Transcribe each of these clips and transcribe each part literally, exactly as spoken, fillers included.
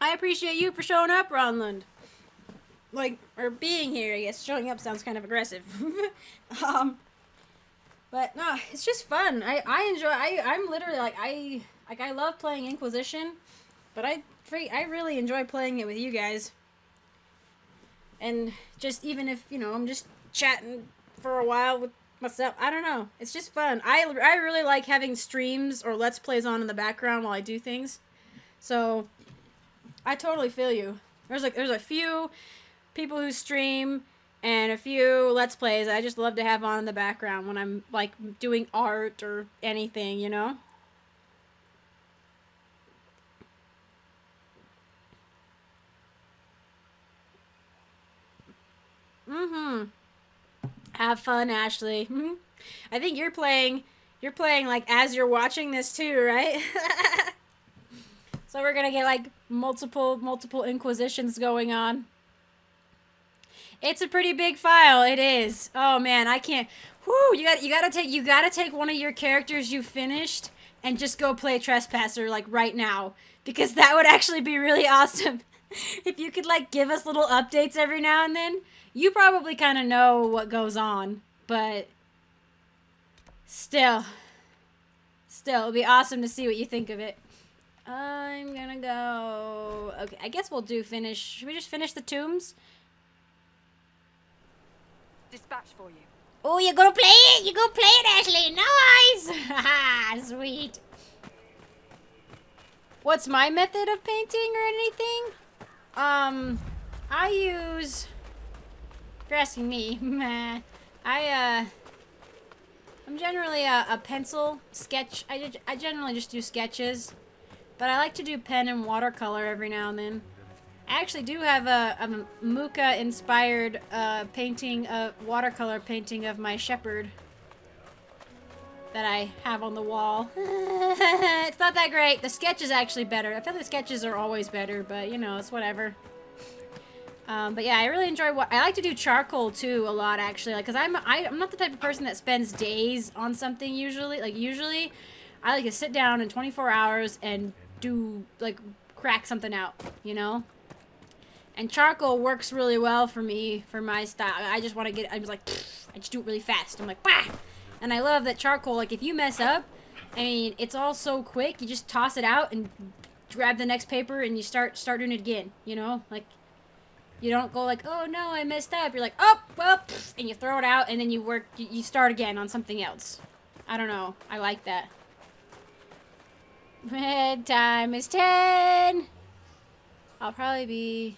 I appreciate you for showing up, Ronland. Like, or being here, I guess. Showing up sounds kind of aggressive. um, but no, it's just fun. I, I enjoy, I, I'm literally like, I, like I love playing Inquisition, but I, I really enjoy playing it with you guys. And just even if, you know, I'm just chatting for a while with myself, I don't know. It's just fun. I, I really like having streams or Let's Plays on in the background while I do things. So, I totally feel you. There's like there's a few people who stream and a few Let's Plays I just love to have on in the background when I'm like doing art or anything, you know? Mm-hmm. Have fun, Ashley. Mm-hmm. I think you're playing you're playing like as you're watching this too, right? So we're gonna get like multiple multiple Inquisitions going on. It's a pretty big file. It is. Oh man, I can't. Whoo! You got you gotta take you gotta take one of your characters you finished and just go play Trespasser like right now, because that would actually be really awesome. If you could like give us little updates every now and then. You probably kind of know what goes on, but still, still, it'd be awesome to see what you think of it. I'm gonna go... Okay, I guess we'll do finish... Should we just finish the tombs? Dispatch for you. Oh, you're gonna play it? You're gonna play it, Ashley! Nice! Haha, sweet. What's my method of painting or anything? Um, I use... You're asking me. I, uh... I'm generally a, a pencil sketch. I, I generally just do sketches. But I like to do pen and watercolor every now and then. I actually do have a, a Mooka-inspired uh, painting, of, watercolor painting of my shepherd that I have on the wall. It's not that great. The sketch is actually better. I feel the sketches are always better, but you know, it's whatever. Um, but yeah, I really enjoy what I like to do charcoal too a lot actually, like because I'm I, I'm not the type of person that spends days on something usually. Like usually, I like to sit down in twenty-four hours and do like crack something out, you know. And charcoal works really well for me for my style. I just want to get. I'm just like I just do it really fast. I'm like bah! And I love that charcoal. Like if you mess up, I mean it's all so quick. You just toss it out and grab the next paper and you start start doing it again, you know, like. You don't go like, oh no, I messed up. You're like, oh, well, and you throw it out, and then you work, you start again on something else. I don't know. I like that. Bedtime is ten. I'll probably be...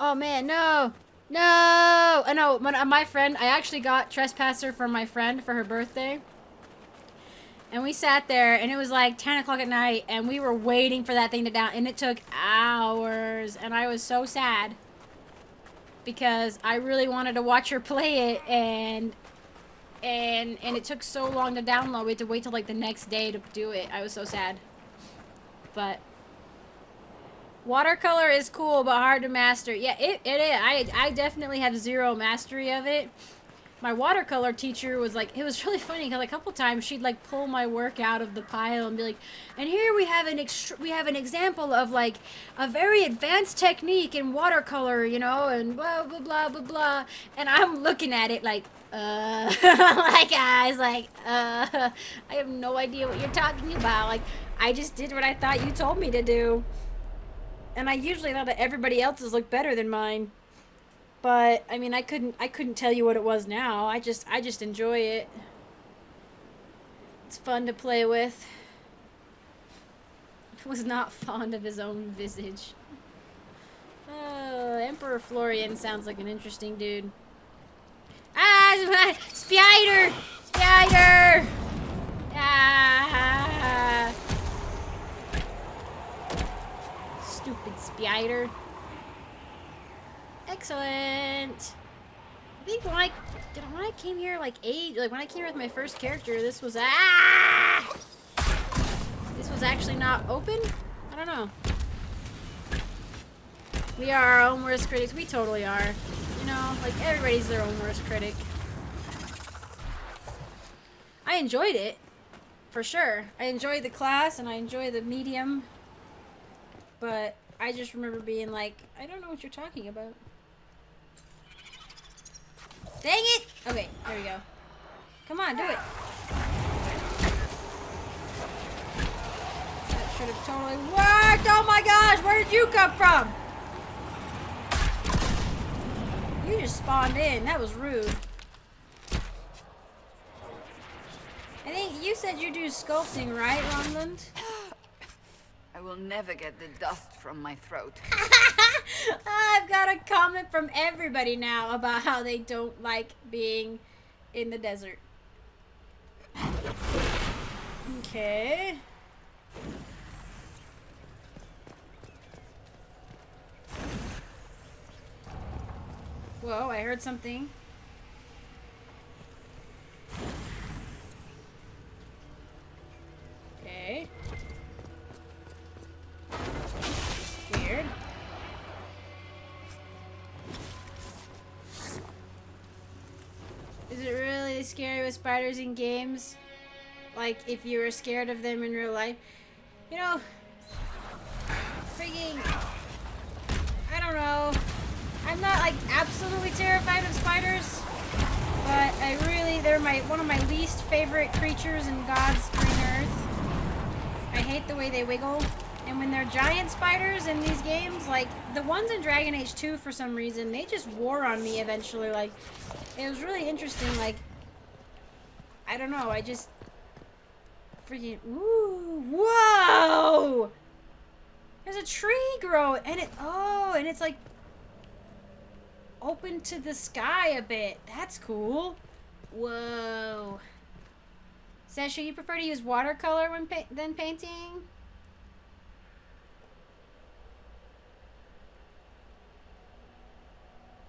Oh man, no. No! I know, my friend, I actually got Trespasser from my friend for her birthday. And we sat there, and it was like ten o'clock at night, and we were waiting for that thing to down, and it took hours, and I was so sad, because I really wanted to watch her play it, and and and it took so long to download. We had to wait till like the next day to do it. I was so sad. But watercolor is cool, but hard to master. Yeah, it it is. I I definitely have zero mastery of it. My watercolor teacher was like, it was really funny because a couple times she'd like pull my work out of the pile and be like, and here we have an ex we have an example of like a very advanced technique in watercolor, you know, and blah blah blah blah blah. And I'm looking at it like, uh, like I was like, uh, I have no idea what you're talking about. Like, I just did what I thought you told me to do, and I usually thought that everybody else's looked better than mine. But I mean, I couldn't. I couldn't tell you what it was now. I just. I just enjoy it. It's fun to play with. I was not fond of his own visage. Oh, Emperor Florian sounds like an interesting dude. Ah, spider, spider. Ah, stupid spider. Excellent. I think when I did when I came here like age like when I came here with my first character, this was ah this was actually not open. I don't know. We are our own worst critics. We totally are. You know, like everybody's their own worst critic. I enjoyed it. for sure. I enjoy the class and I enjoy the medium, but I just remember being like, I don't know what you're talking about. Dang it! Okay, there we go. Come on, do it. That should have totally worked! Oh my gosh, where did you come from? You just spawned in. That was rude. I think you said you do sculpting, right, Ronland? I will never get the dust from my throat. I've got a comment from everybody now about how they don't like being in the desert. Okay. Whoa, I heard something. Okay. Weird. Is it really scary with spiders in games? Like, if you were scared of them in real life? You know, freaking, I don't know. I'm not, like, absolutely terrified of spiders, but I really, they're my, one of my least favorite creatures in God's green earth. I hate the way they wiggle. And when they're giant spiders in these games, like, the ones in Dragon Age two, for some reason, they just wore on me eventually. Like, it was really interesting, like, I don't know, I just freaking, ooh, whoa! There's a tree growing, and it, oh, and it's, like, open to the sky a bit. That's cool. Whoa. Sasha, you prefer to use watercolor when pa than painting?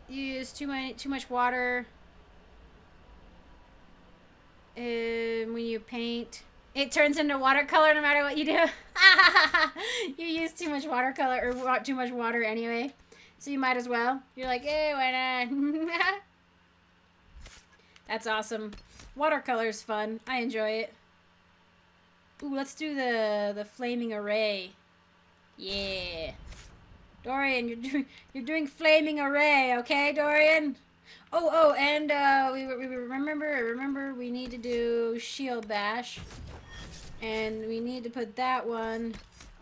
You use too much too much water. And when you paint, it turns into watercolor no matter what you do. You use too much watercolor or wa too much water anyway. So you might as well. You're like, hey, why not? That's awesome. Watercolor's fun. I enjoy it. Ooh, let's do the the flaming array. Yeah. Dorian, you're doing you're doing flaming array, okay, Dorian? Oh, oh, and uh, we we remember remember we need to do shield bash, and we need to put that one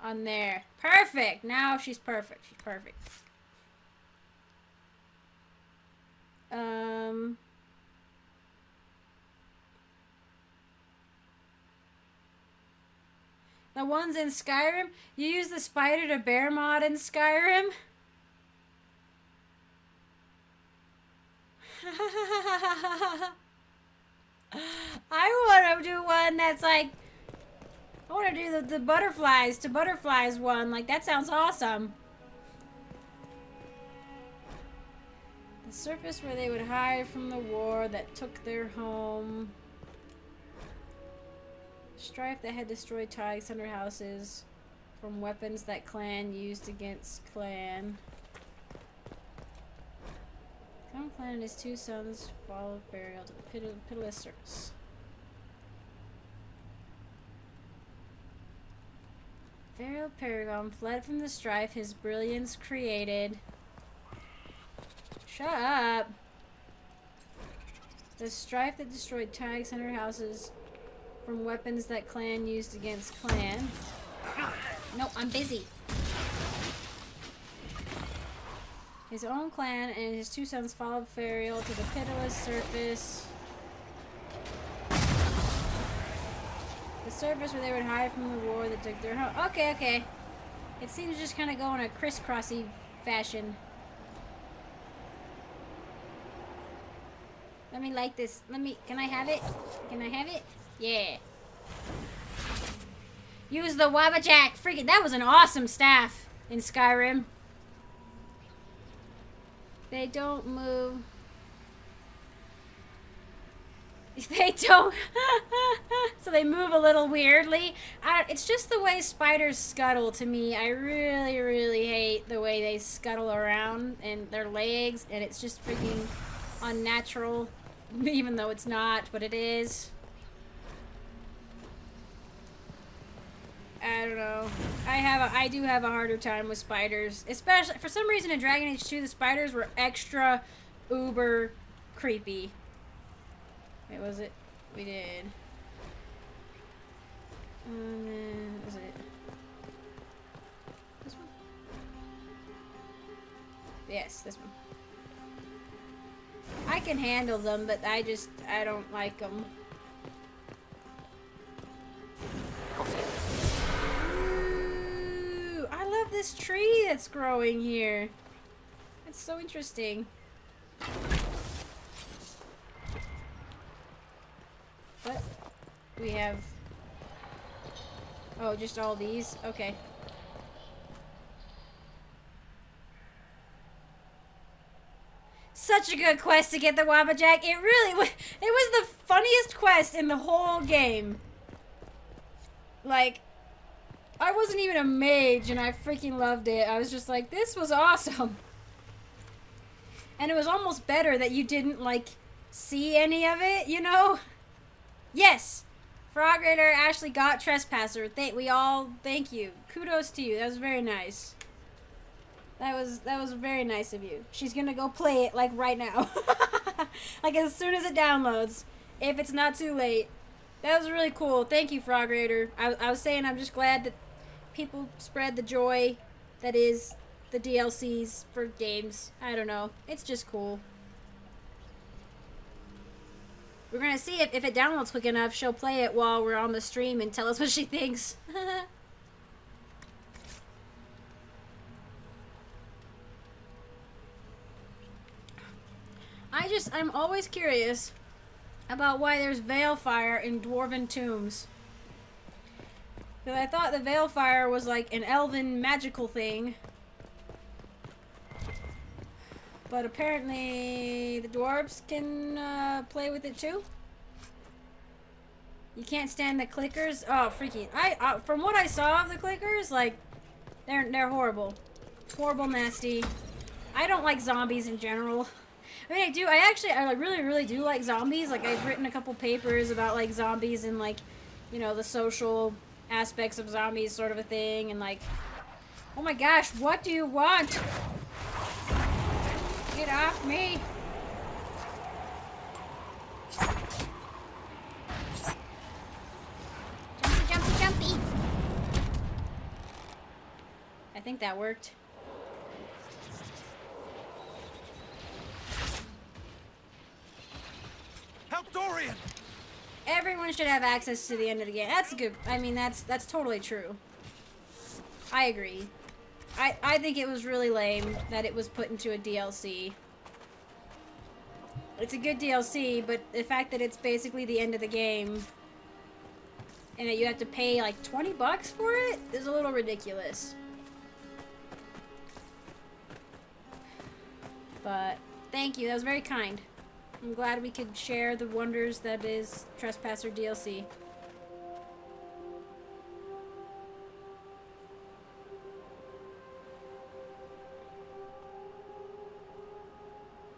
on there. Perfect. Now she's perfect. She's perfect. Um, the ones in Skyrim, you use the spider to bear mod in Skyrim? I want to do one that's like, I want to do the, the butterflies to butterflies one, like that sounds awesome. The surface where they would hide from the war that took their home. Strife that had destroyed Thaig's under houses from weapons that clan used against clan. Some clan and his two sons followed burial to the pitil pitiless surface. Burial Paragon fled from the strife his brilliance created. Shut up! The strife that destroyed Thaig's under houses from weapons that clan used against clan. Ow. No, I'm busy. His own clan and his two sons followed Ferial to the pitiless surface. The surface where they would hide from the war that took their home. Okay, okay. It seems just kind of go in a crisscrossy fashion. Let me like this. Let me. Can I have it? Can I have it? Yeah. Use the Wabbajack. Freaking. That was an awesome staff in Skyrim. They don't move. They don't. So they move a little weirdly. I, it's just the way spiders scuttle to me. I really, really hate the way they scuttle around and their legs, and it's just freaking unnatural. Even though it's not, but it is. I don't know. I have a, I do have a harder time with spiders. Especially, for some reason in Dragon Age two, the spiders were extra uber creepy. Wait, was it? We did. And then, was it? This one? Yes, this one. I can handle them, but I just, I don't like them. Ooh, I love this tree that's growing here. It's so interesting. What? We have... Oh, just all these? Okay. Such a good quest to get the Wabbajack. It really was, it was the funniest quest in the whole game. Like, I wasn't even a mage and I freaking loved it. I was just like, this was awesome. And it was almost better that you didn't, like, see any of it, you know? Yes! Frog Raider Ashley got Trespasser. Thank, we all thank you. Kudos to you. That was very nice. That was that was very nice of you. She's gonna go play it like right now, like as soon as it downloads, if it's not too late. That was really cool. Thank you, Frog Raider. I, I was saying I'm just glad that people spread the joy that is the D L Cs for games. I don't know. It's just cool. We're gonna see if if it downloads quick enough. She'll play it while we're on the stream and tell us what she thinks. I just, I'm always curious about why there's Veilfire in Dwarven tombs. Because I thought the Veilfire was like an elven magical thing. But apparently the dwarves can uh, play with it too. You can't stand the clickers. Oh, freaking. I, uh, from what I saw of the clickers, like, they're, they're horrible. Horrible, nasty. I don't like zombies in general. I mean, I do, I actually, I really, really do like zombies. Like, I've written a couple papers about, like, zombies and, like, you know, the social aspects of zombies sort of a thing. And, like, oh my gosh, what do you want? Get off me. Jumpy, jumpy, jumpy. I think that worked. Dorian. Everyone should have access to the end of the game. That's good. I mean, that's that's totally true. I agree. I I think it was really lame that it was put into a D L C. It's a good D L C, but the fact that it's basically the end of the game and that you have to pay like twenty bucks for it is a little ridiculous. But thank you. That was very kind. I'm glad we could share the wonders that is Trespasser D L C.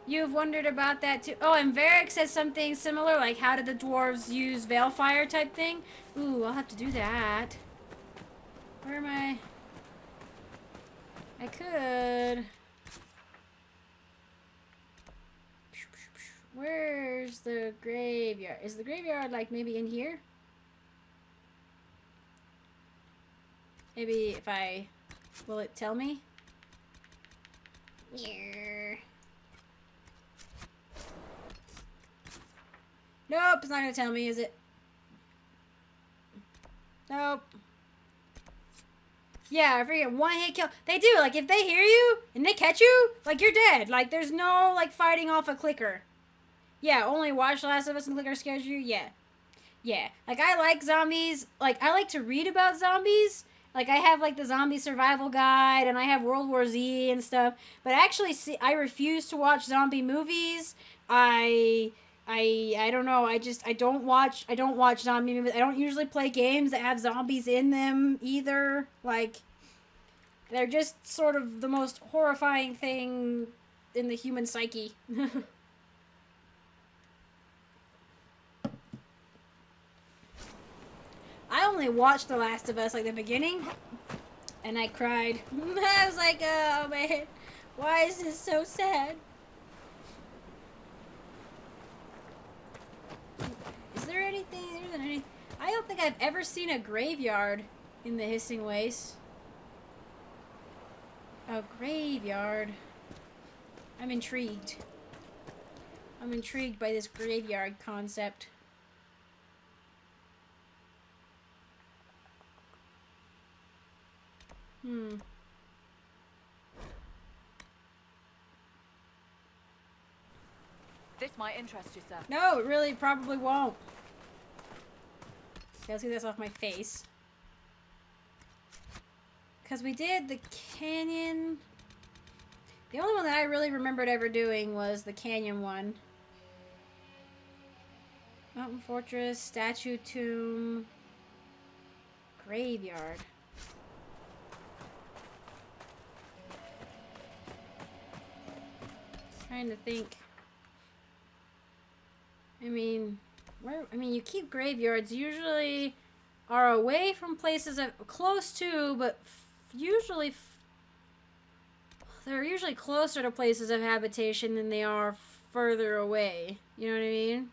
You've wondered about that too. Oh, and Varric says something similar, like how did the dwarves use Veilfire type thing? Ooh, I'll have to do that. Where am I? I could... Where's the graveyard? Is the graveyard like maybe in here? Maybe if I... Will it tell me? Yeah. Nope, it's not gonna tell me, is it? Nope. Yeah, I forget, one hit kill. They do, like if they hear you and they catch you, like you're dead. Like there's no like fighting off a clicker. Yeah, only watch Last of Us and clicker scares you? Yeah. Yeah. Like, I like zombies. Like, I like to read about zombies. Like, I have, like, the Zombie Survival Guide, and I have World War Z and stuff. But I actually see, I refuse to watch zombie movies. I, I, I don't know. I just, I don't watch, I don't watch zombie movies. I don't usually play games that have zombies in them either. Like, they're just sort of the most horrifying thing in the human psyche. I definitely watched The Last of Us, like, the beginning, and I cried. I was like, oh, man, why is this so sad? Is there anything, is there anything? I don't think I've ever seen a graveyard in the Hissing Waste. A graveyard. I'm intrigued. I'm intrigued by this graveyard concept. Hmm. This might interest you, sir. No, it really probably won't. Okay, let's get this off my face. Because we did the canyon. The only one that I really remembered ever doing was the canyon one. Mountain fortress, statue tomb, graveyard. Trying to think. I mean, where? I mean, you keep graveyards usually are away from places of close to, but usually. They're usually closer to places of habitation than they are further away. You know what I mean?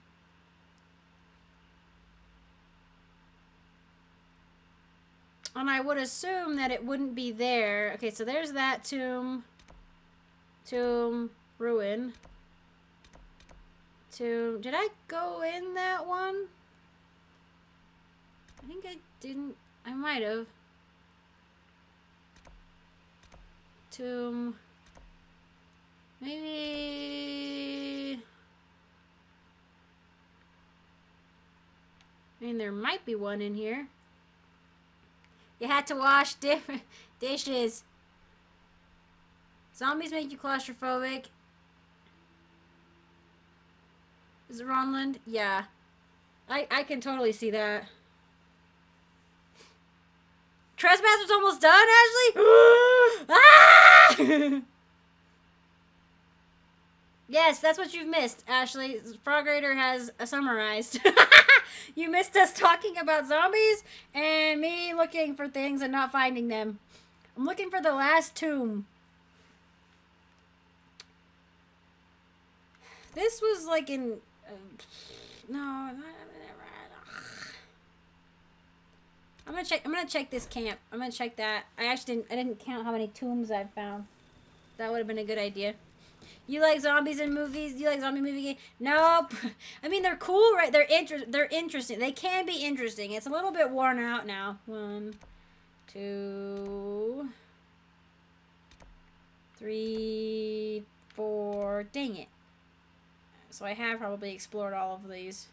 And I would assume that it wouldn't be there. Okay, so there's that tomb. Tomb. Ruin. Tomb. Did I go in that one? I think I didn't. I might have. Tomb. Maybe. I mean, there might be one in here. You had to wash different dishes. Zombies make you claustrophobic. Is it Ronland? Yeah. I, I can totally see that. Trespasser's almost done, Ashley? Ah! Yes, that's what you've missed, Ashley. Frog Raider has uh, summarized. You missed us talking about zombies and me looking for things and not finding them. I'm looking for the last tomb. This was like in... Uh, no... I'm gonna check. I'm gonna check this camp. I'm gonna check that. I actually didn't. I didn't count how many tombs I've found. That would have been a good idea. You like zombies in movies? You like zombie movie games? Nope. I mean, they're cool, right? They're inter They're interesting. They can be interesting. It's a little bit worn out now. One, two, three, four. Dang it. So I have probably explored all of these.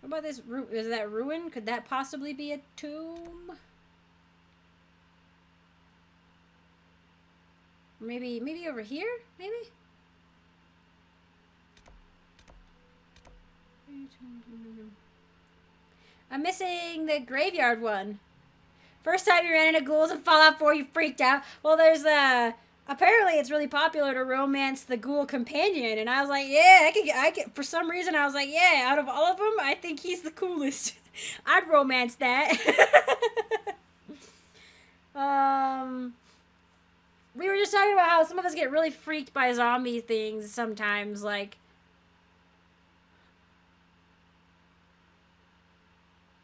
What about this? Is that ruin? Could that possibly be a tomb? Maybe, maybe over here? Maybe? I'm missing the graveyard one. First time you ran into ghouls in Fallout four, you freaked out. Well, there's a... Apparently, it's really popular to romance the ghoul companion, and I was like, yeah, I could, I could, for some reason, I was like, yeah, out of all of them, I think he's the coolest. I'd romance that. um, we were just talking about how some of us get really freaked by zombie things sometimes, like,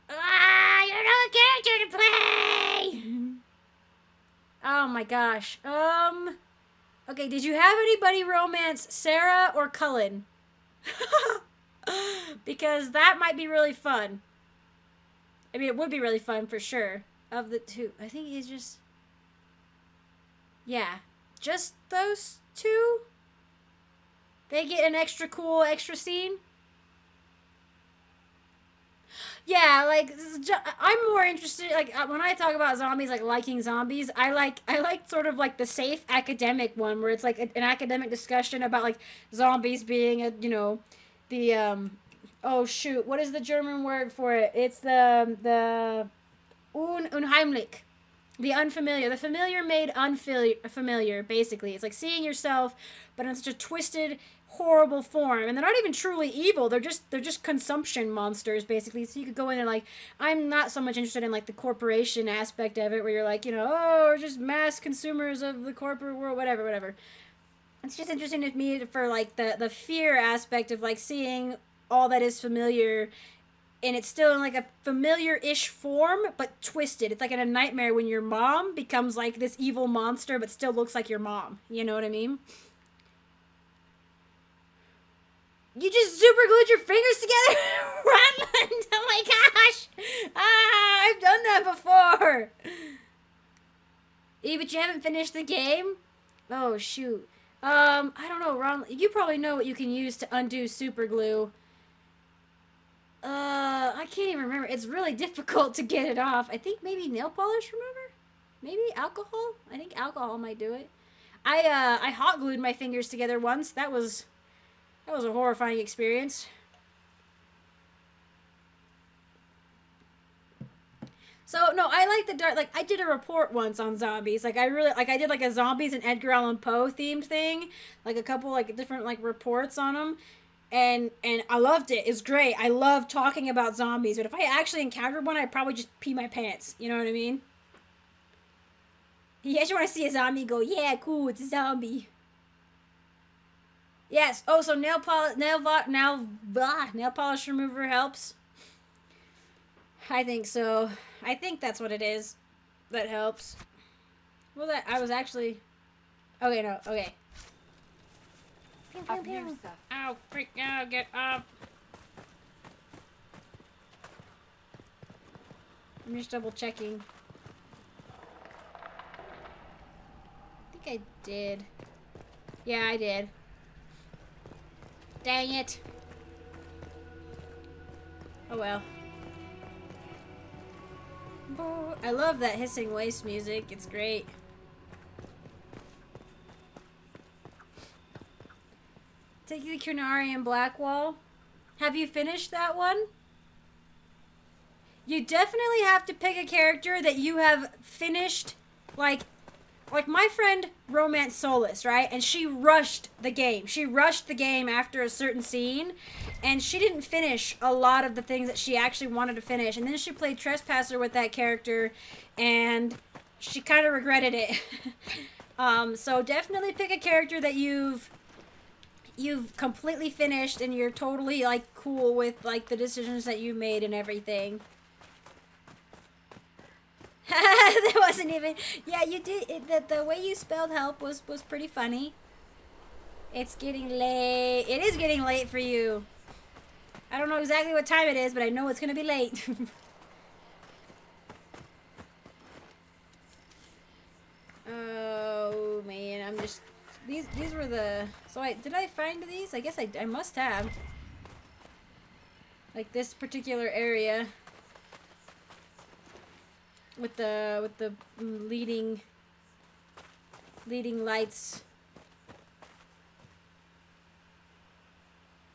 ah, you're not a character to play! Oh my gosh. Um, okay, did you have anybody romance Sarah or Cullen? Because that might be really fun. I mean, it would be really fun for sure. Of the two, I think he's just... Yeah, just those two? They get an extra cool extra scene? Yeah, like, I'm more interested, like, when I talk about zombies, like, liking zombies, I like, I like sort of, like, the safe academic one, where it's, like, an academic discussion about, like, zombies being, a, you know, the, um, oh, shoot, what is the German word for it? It's the, the, un, unheimlich, the unfamiliar, the familiar made unfamiliar, basically. It's like seeing yourself, but in such a twisted, horrible form. And they're not even truly evil. They're just they're just consumption monsters, basically. So you could go in and, like, I'm not so much interested in, like, the corporation aspect of it, where you're like, you know, oh, we're just mass consumers of the corporate world, whatever, whatever. It's just interesting to me for, like, the, the fear aspect of, like, seeing all that is familiar, and it's still in, like, a familiar-ish form, but twisted. It's like in a nightmare when your mom becomes, like, this evil monster, but still looks like your mom. You know what I mean? You just super glued your fingers together, Rutland! Oh my gosh! Ah, I've done that before! But you haven't finished the game? Oh, shoot. Um, I don't know, Ron. You probably know what you can use to undo super glue. Uh, I can't even remember. It's really difficult to get it off. I think maybe nail polish remover? Maybe alcohol? I think alcohol might do it. I, uh, I hot glued my fingers together once. That was, that was a horrifying experience. So, no, I like the dark, like, I did a report once on zombies, like, I really, like, I did, like, a zombies and Edgar Allan Poe themed thing, like, a couple, like, different, like, reports on them, and, and I loved it, it's great, I love talking about zombies, but if I actually encountered one, I'd probably just pee my pants, you know what I mean? You actually want to see a zombie go, yeah, cool, it's a zombie. Yes, oh, so nail polish, nail, nail, blah, nail polish remover helps. I think so. I think that's what it is. That helps. Well, that I was actually. Okay, no. Okay. Up here, sir. Ow! Freak! Ow! Get up! I'm just double checking. I think I did. Yeah, I did. Dang it! Oh well. I love that hissing waste music. It's great. Taking the Qunari in Blackwall. Have you finished that one? You definitely have to pick a character that you have finished, like, like my friend Romance Solace, right? And she rushed the game. She rushed the game after a certain scene, and she didn't finish a lot of the things that she actually wanted to finish. And then she played Trespasser with that character, and she kind of regretted it. um, so definitely pick a character that you've you've completely finished, and you're totally, like, cool with, like, the decisions that you made and everything. That wasn't even. Yeah, you did. It, the, the way you spelled help was was pretty funny. It's getting late. It is getting late for you. I don't know exactly what time it is, but I know it's gonna be late. Oh man, I'm just. These these were the. So I did I find these? I guess I I must have. Like this particular area. With the with the leading leading lights.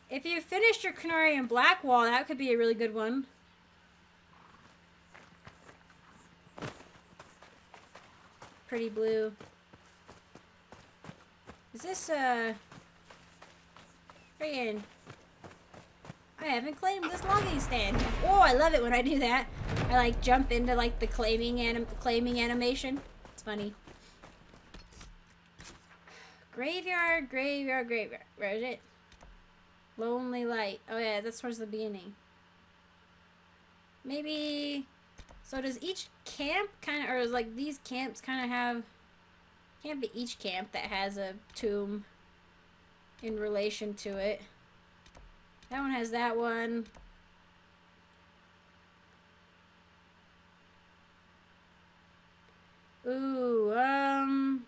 If you finished your Qunari in Blackwall, that could be a really good one. Pretty blue. Is this uh? Friggin', I haven't claimed this logging stand. Oh, I love it when I do that. I like jump into like the claiming anim claiming animation. It's funny. Graveyard, graveyard, graveyard. Where is it? Lonely light. Oh yeah, that's towards the beginning. Maybe. So does each camp kind of, or is like these camps kind of have? Can't be each camp that has a tomb in relation to it. That one has that one. Ooh, um,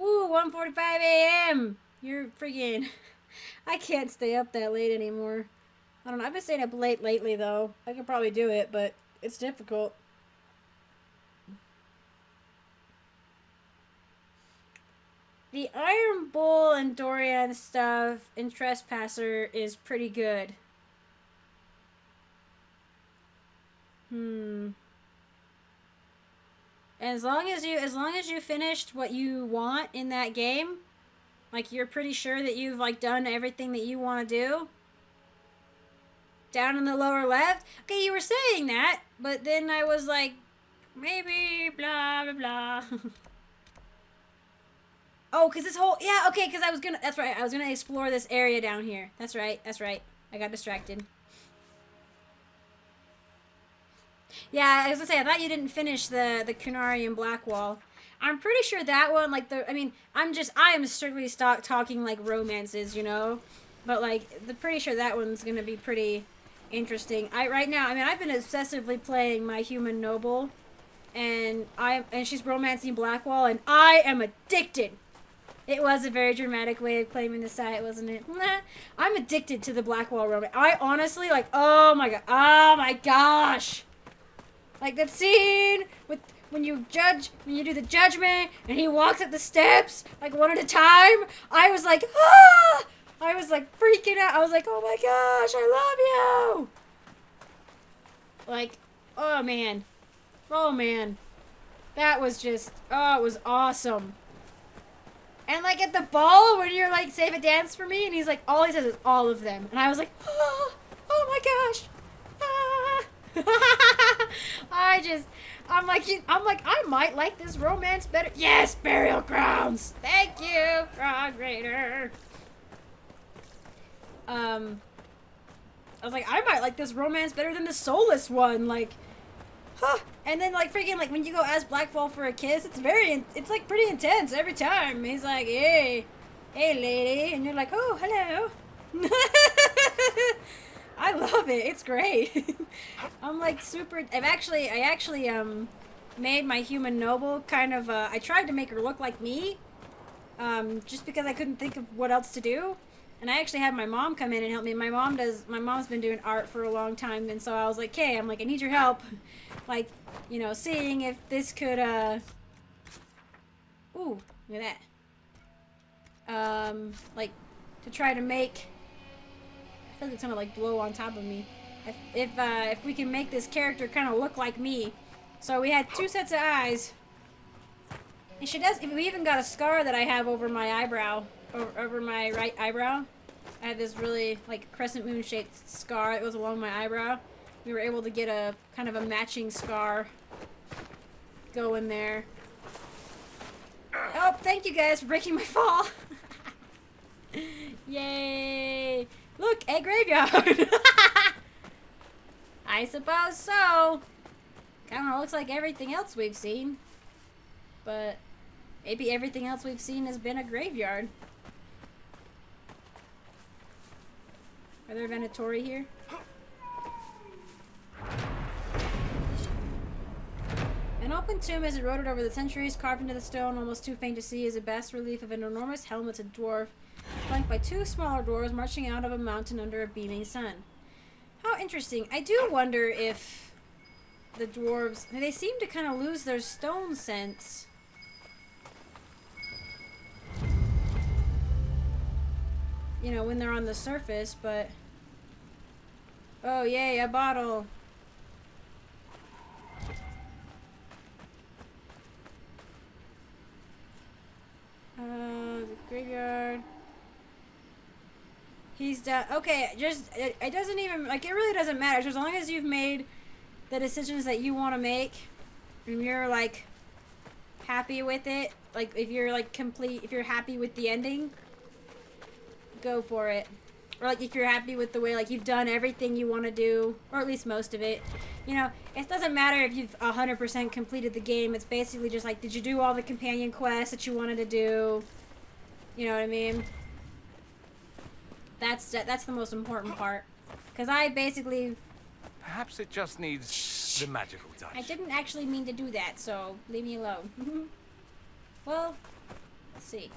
ooh, one forty-five a m You're freaking, I can't stay up that late anymore. I don't know, I've been staying up late lately, though. I could probably do it, but it's difficult. The Iron Bull and Dorian stuff in Trespasser is pretty good. Hmm. As long as you, as long as you finished what you want in that game, Like, you're pretty sure that you've, like, done everything that you want to do? Down in the lower left? Okay, you were saying that, but then I was like, maybe, blah, blah, blah. Oh, because this whole... Yeah, okay, because I was going to... That's right, I was going to explore this area down here. That's right, that's right. I got distracted. Yeah, I was going to say, I thought you didn't finish the, the Qunari and Blackwall. I'm pretty sure that one, like, the... I mean, I'm just... I am strictly stock talking, like, romances, you know? But, like, the pretty sure that one's going to be pretty interesting. I right now, I mean, I've been obsessively playing my human noble. And, I, and she's romancing Blackwall, and I am addicted. It was a very dramatic way of claiming the site, wasn't it? Nah. I'm addicted to the Blackwall romance. I honestly, like, oh my god, oh my gosh. Like that scene with when you judge, when you do the judgment, and he walks up the steps, like one at a time. I was like, ah! I was like freaking out. I was like, oh my gosh, I love you. Like, oh man. Oh man. That was just, oh, it was awesome. And, like, at the ball, when you're like, save a dance for me, and he's like, all he says is all of them. And I was like, oh, oh my gosh. Ah. I just, I'm like, I'm like, I might like this romance better. Yes, Burial Grounds. Thank you, Frog Raider. Um, I was like, I might like this romance better than the soulless one. Like, huh. And then, like, freaking, like, when you go ask Blackwall for a kiss, it's very, in it's, like, pretty intense every time. He's like, hey, hey, lady. And you're like, oh, hello. I love it. It's great. I'm, like, super, I've actually, I actually, um, made my human noble kind of, uh, I tried to make her look like me, um, just because I couldn't think of what else to do. And I actually had my mom come in and help me. My mom does, my mom's been doing art for a long time, and so I was like, hey, I'm like, I need your help. Like, you know, seeing if this could, uh, ooh, look at that. Um, like, to try to make, I feel like it's gonna, like, blow on top of me. If, if, uh, if we can make this character kind of look like me. So we had two sets of eyes. And she does, we even got a scar that I have over my eyebrow. Over my right eyebrow. I had this really, like, crescent moon shaped scar that was along my eyebrow. We were able to get a kind of a matching scar going there. Oh, thank you guys for breaking my fall. Yay. Look, a graveyard. I suppose so. Kind of looks like everything else we've seen. But maybe everything else we've seen has been a graveyard. Are there Venatori here? An open tomb is eroded over the centuries, carved into the stone, almost too faint to see, is a bas relief of an enormous helmeted dwarf, flanked by two smaller dwarves marching out of a mountain under a beaming sun. How interesting. I do wonder if the dwarves... They seem to kind of lose their stone sense. You know, when they're on the surface, but... Oh, yay, a bottle. Uh, the graveyard. He's done. Okay, just, it, it doesn't even, like, it really doesn't matter. Just as long as you've made the decisions that you want to make, and you're, like, happy with it, like, if you're, like, complete, if you're happy with the ending, go for it. Or, like, if you're happy with the way, like, you've done everything you want to do, or at least most of it, you know, it doesn't matter if you've one hundred percent completed the game. It's basically just like, did you do all the companion quests that you wanted to do? You know what I mean? That's that's the most important part. Because I basically... Perhaps it just needs Shh. the magical touch. I didn't actually mean to do that, so leave me alone. Mm-hmm. Well, let's see.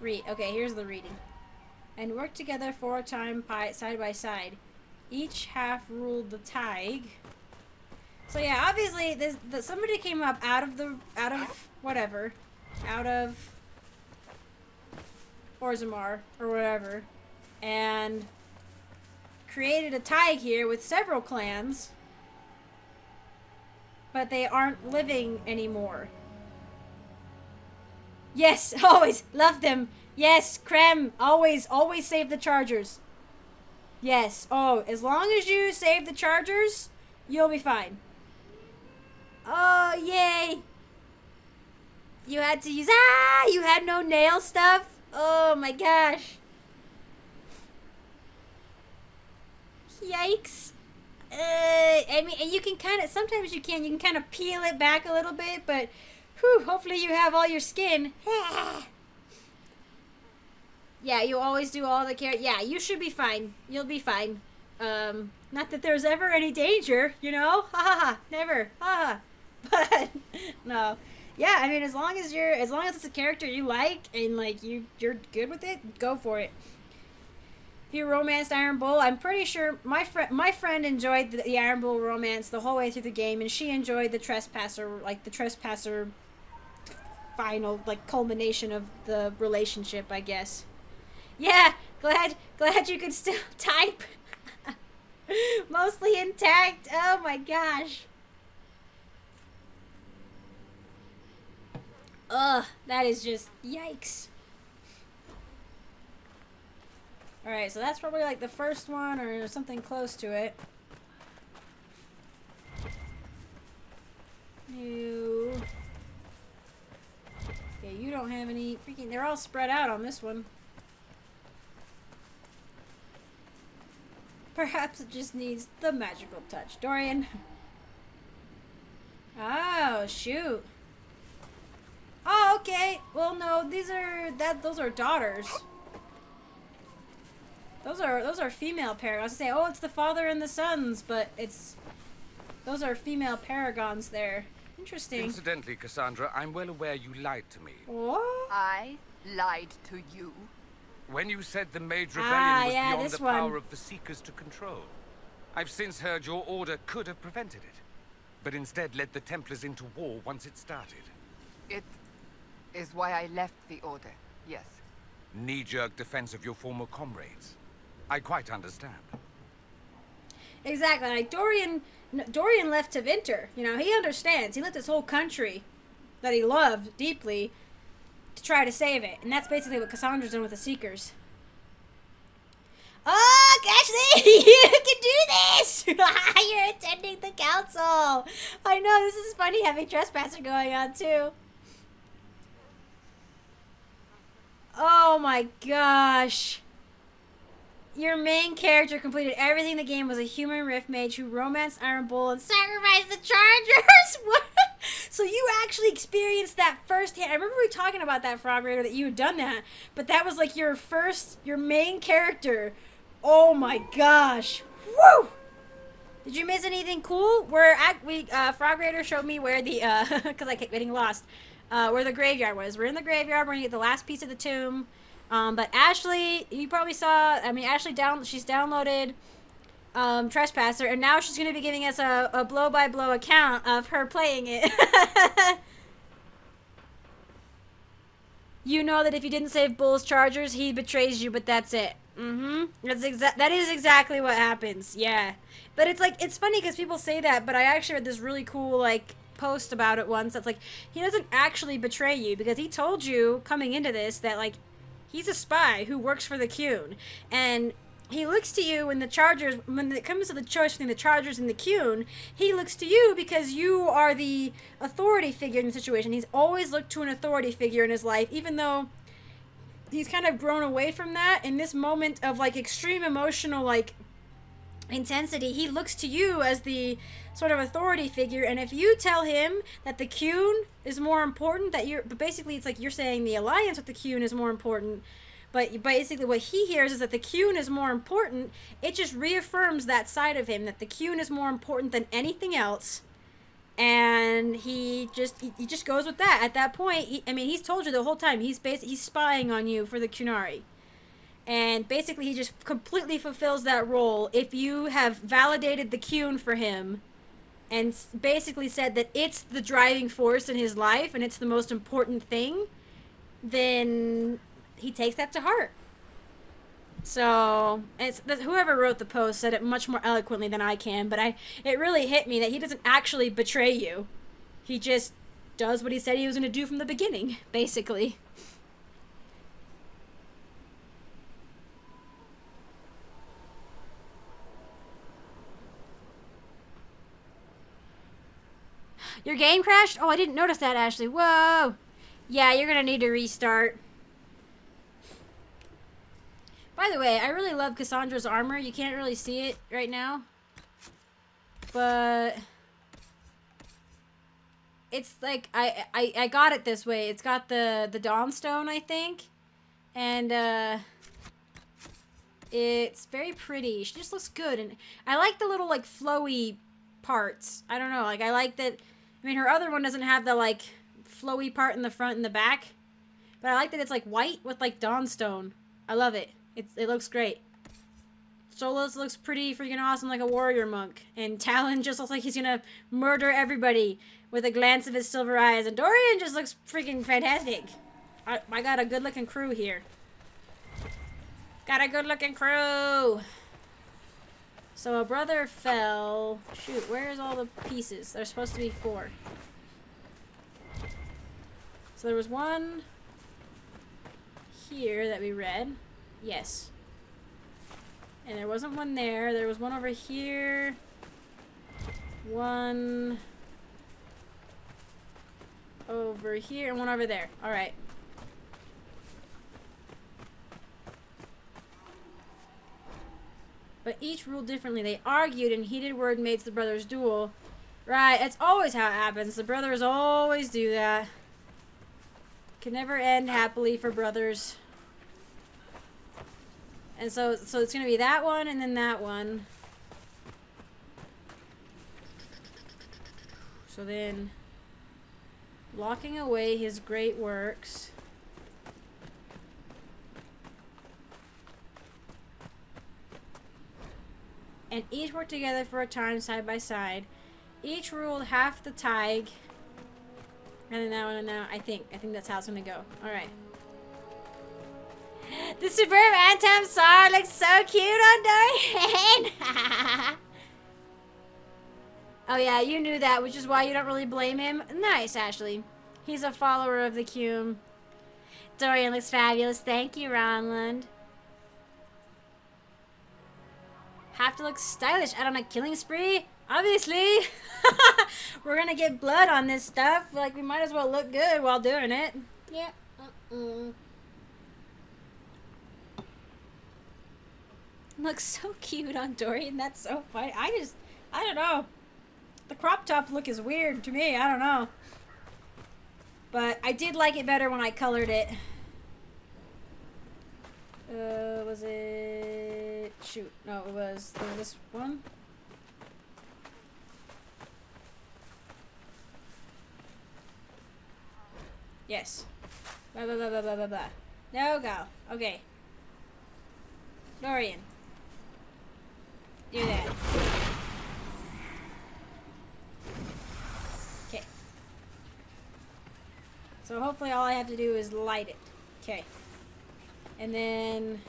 Read. Okay, here's the reading. And worked together for a time side by side. Each half ruled the Thaig. So yeah, obviously this the, somebody came up out of the out of whatever, out of Orzammar or whatever, and created a Thaig here with several clans, but they aren't living anymore. Yes, always. Love them. Yes, Krem. Always, always save the Chargers. Yes. Oh, as long as you save the Chargers, you'll be fine. Oh, yay. You had to use... Ah! You had no nail stuff? Oh, my gosh. Yikes. Uh, I mean, and you can kind of... Sometimes you can. You can kind of peel it back a little bit, but... Whew, hopefully you have all your skin. Yeah, you always do all the care. Yeah, you should be fine. You'll be fine. Um, not that there's ever any danger, you know? Ha ha ha. Never. Ha ha. But, no. Yeah, I mean, as long as you're, as long as it's a character you like and like you, you're good with it, go for it. If you romanced Iron Bull, I'm pretty sure my friend, my friend enjoyed the, the Iron Bull romance the whole way through the game, and she enjoyed the Trespasser, like the Trespasser final, like culmination of the relationship, I guess. Yeah, glad, glad you could still type. Mostly intact. Oh my gosh. Ugh, that is just yikes. Alright, so that's probably like the first one or something close to it. You. Okay, you don't have any freaking. They're all spread out on this one. Perhaps it just needs the magical touch. Dorian. Oh, shoot. Oh, okay. Well, no, these are that. Those are daughters. Those are those are female paragons. I say, oh, it's the father and the sons, but it's those are female paragons. There, interesting. Incidentally, Cassandra, I'm well aware you lied to me. What? I lied to you when you said the Mage Rebellion ah, was yeah, beyond the one. power of the Seekers to control. I've since heard your order could have prevented it, but instead led the Templars into war once it started. It. Is why I left the order, yes. Knee-jerk defense of your former comrades. I quite understand. Exactly. Like Dorian, Dorian left Tevinter. You know, he understands. He left his whole country that he loved deeply to try to save it. And that's basically what Cassandra's done with the Seekers. Oh, Ashley, you can do this! You're attending the council. I know, this is funny having Trespasser going on, too. Oh my gosh. Your main character completed everything in the game, was a human rift mage who romanced Iron Bull and sacrificed the Chargers. What? So you actually experienced that firsthand. I remember we were talking about that, Frog Raider, that you had done that, but that was like your first, your main character. Oh my gosh. Woo! Did you miss anything cool? We're at, we, uh, Frog Raider showed me where the, uh, because I kept getting lost. Uh, where the graveyard was. We're in the graveyard. We're gonna get the last piece of the tomb. Um, but Ashley, you probably saw. I mean, Ashley down. She's downloaded um, Trespasser, and now she's gonna be giving us a, a blow by blow account of her playing it. You know that if you didn't save Bull's Chargers, he betrays you. But that's it. Mm-hmm. That's exact. That is exactly what happens. Yeah. But it's like it's funny because people say that, but I actually read this really cool like. post about it once that's like he doesn't actually betray you because he told you coming into this that like he's a spy who works for the Qun, and he looks to you when the Chargers, when it comes to the choice between the Chargers and the Qun, he looks to you because you are the authority figure in the situation. He's always looked to an authority figure in his life, even though he's kind of grown away from that. In this moment of like extreme emotional like intensity, he looks to you as the sort of authority figure, and if you tell him that the Qun is more important, that you're but basically it's like you're saying the alliance with the Qun is more important, but basically what he hears is that the Qun is more important. It just reaffirms that side of him, that the Qun is more important than anything else, and he just he, he just goes with that. At that point, he, I mean, he's told you the whole time he's basically he's spying on you for the Qunari. And basically, he just completely fulfills that role if you have validated the Qun for him and basically said that it's the driving force in his life and it's the most important thing, then he takes that to heart. So, it's, whoever wrote the post said it much more eloquently than I can, but I it really hit me that he doesn't actually betray you. He just does what he said he was going to do from the beginning, basically. Your game crashed? Oh, I didn't notice that, Ashley. Whoa! Yeah, you're going to need to restart. By the way, I really love Cassandra's armor. You can't really see it right now, but it's like, I, I, I got it this way. It's got the, the Dawnstone, I think, and uh, it's very pretty. She just looks good, and I like the little, like, flowy parts. I don't know, like, I like that. I mean, her other one doesn't have the, like, flowy part in the front and the back, but I like that it's, like, white with, like, Dawnstone. I love it. It, it looks great. Solos looks pretty freaking awesome, like a warrior monk. And Talon just looks like he's gonna murder everybody with a glance of his silver eyes. And Dorian just looks freaking fantastic. I, I got a good-looking crew here. Got a good-looking crew! So a brother fell... Shoot, where's all the pieces? There's supposed to be four. So there was one... here that we read. Yes. And there wasn't one there. There was one over here. One over here and one over there. Alright. But each ruled differently. They argued and heated word mates the brothers duel. Right, that's always how it happens. The brothers always do that. Can never end happily for brothers. And so, so it's going to be that one and then that one. So then, locking away his great works. And each worked together for a time side by side. Each ruled half the Thaig. And then that one and now I think. I think that's how it's gonna go. Alright. The superb Antam Saar looks so cute on Dorian! Oh yeah, you knew that, which is why you don't really blame him. Nice, Ashley. He's a follower of the Qum. Dorian looks fabulous. Thank you, Ronland. Have to look stylish out on a killing spree? Obviously. We're gonna get blood on this stuff. Like, we might as well look good while doing it. Yeah. Uh-uh. Looks so cute on Dorian. That's so funny. I just, I don't know. The crop top look is weird to me. I don't know. But I did like it better when I colored it. Uh, was it? Shoot. No, it was this one. Yes. Blah, blah, blah, blah, blah, blah, blah. No go. Okay. Dorian. Do that. Okay. So hopefully all I have to do is light it. Okay. And then...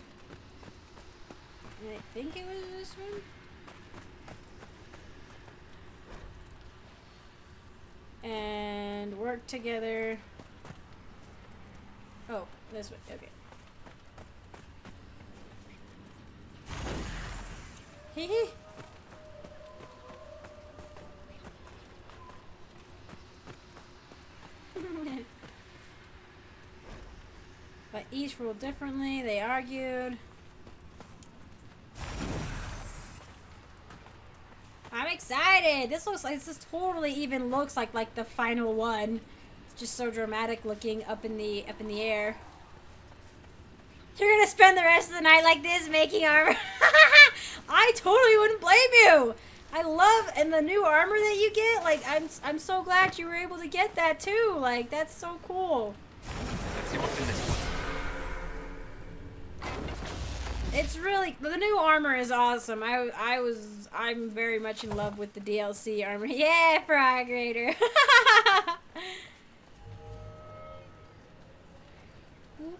I think it was this one? And work together... Oh, this way. Okay. Hee hee. But each ruled differently. They argued. I'm excited. This looks like this totally even looks like like the final one. Just so dramatic looking up in the up in the air. You're gonna spend the rest of the night like this making armor. I totally wouldn't blame you. I love and the new armor that you get, like I'm I'm so glad you were able to get that too. Like that's so cool. Let's see what's in this one. It's really the new armor is awesome. I I was I'm very much in love with the D L C armor. Yeah, Frog Raider.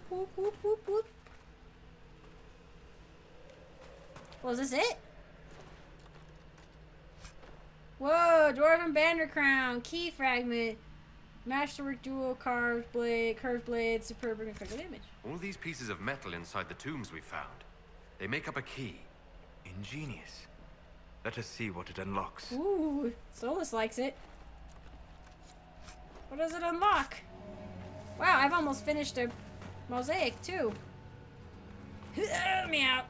Whoop, whoop, whoop, whoop. Was this it? Whoa, Dwarven Banner Crown, key fragment. Masterwork duo, carved blade, curved blade, superb and critical damage. All these pieces of metal inside the tombs we found, they make up a key. Ingenious. Let us see what it unlocks. Ooh, Solus likes it. What does it unlock? Wow, I've almost finished a mosaic too. Let me out.